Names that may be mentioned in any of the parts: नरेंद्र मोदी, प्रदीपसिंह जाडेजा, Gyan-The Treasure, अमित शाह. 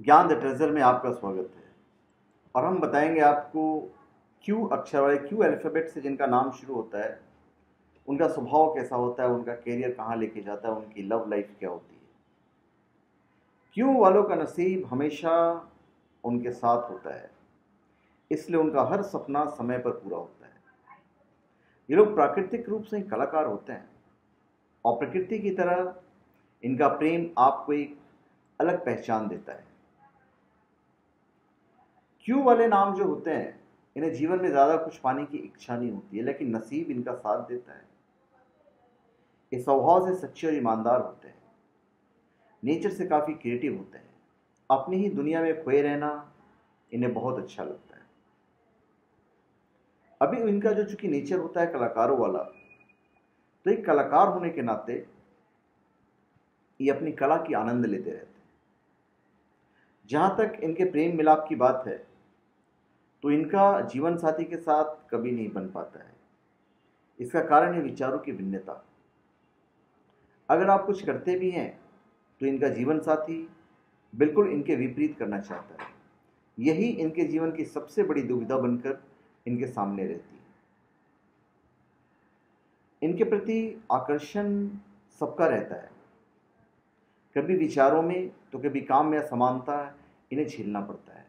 ज्ञान the treasure में आपका स्वागत है। और हम बताएंगे आपको क्यू अक्षर वाले क्यू अल्फ़ाबेट से जिनका नाम शुरू होता है उनका स्वभाव कैसा होता है, उनका कैरियर कहाँ लेके जाता है, उनकी लव लाइफ क्या होती है। क्यू वालों का नसीब हमेशा उनके साथ होता है, इसलिए उनका हर सपना समय पर पूरा होता है। ये लोग प्राकृतिक रूप से कलाकार होते हैं और प्रकृति की तरह इनका प्रेम आपको एक अलग पहचान देता है। क्यू वाले नाम जो होते हैं इन्हें जीवन में ज़्यादा कुछ पाने की इच्छा नहीं होती है, लेकिन नसीब इनका साथ देता है। ये स्वभाव से सच्चे और ईमानदार होते हैं, नेचर से काफ़ी क्रिएटिव होते हैं। अपनी ही दुनिया में खोए रहना इन्हें बहुत अच्छा लगता है। अभी इनका जो चूँकि नेचर होता है कलाकारों वाला, तो एक कलाकार होने के नाते ये अपनी कला की आनंद लेते रहते हैं। जहाँ तक इनके प्रेम मिलाप की बात है तो इनका जीवन साथी के साथ कभी नहीं बन पाता है। इसका कारण है विचारों की भिन्नता। अगर आप कुछ करते भी हैं तो इनका जीवन साथी बिल्कुल इनके विपरीत करना चाहता है। यही इनके जीवन की सबसे बड़ी दुविधा बनकर इनके सामने रहती है। इनके प्रति आकर्षण सबका रहता है, कभी विचारों में तो कभी काम में असमानता इन्हें झेलना पड़ता है।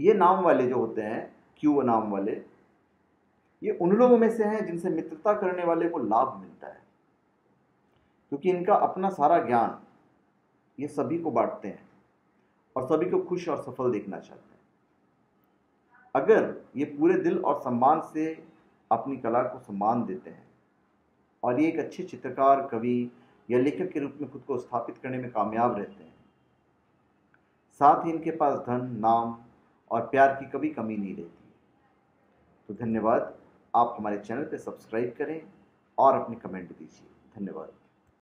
ये नाम वाले जो होते हैं क्यू नाम वाले, ये उन लोगों में से हैं जिनसे मित्रता करने वाले को लाभ मिलता है, क्योंकि इनका अपना सारा ज्ञान ये सभी को बांटते हैं और सभी को खुश और सफल देखना चाहते हैं। अगर ये पूरे दिल और सम्मान से अपनी कला को सम्मान देते हैं और ये एक अच्छे चित्रकार, कवि या लेखक के रूप में खुद को स्थापित करने में कामयाब रहते हैं। साथ ही इनके पास धन, नाम और प्यार की कभी कमी नहीं रहती। तो धन्यवाद, आप हमारे चैनल पर सब्सक्राइब करें और अपने कमेंट दीजिए। धन्यवाद।